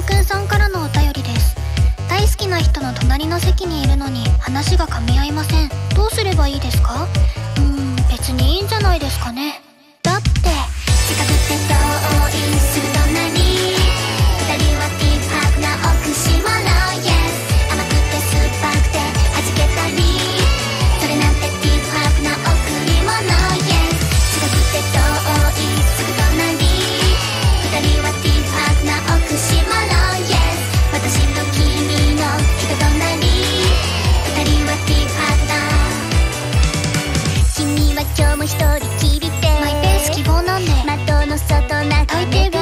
郎くんさんからのお便りです。大好きな人の隣の席にいるのに話が噛み合いません。どうすればいいですか？別にいいんじゃないですかね。だって近くって遠いすぐ隣、二人はティーパークな奥島の家、甘くて酸っぱくてはじけたり、それなんてティーパークな贈り物、家近くって遠いすぐ隣、二人はティーパークな奥島の家、私と君の人となり、二人はティーパークな。君は今日も一人きりでマイペース希望なんで、窓の外なく大抵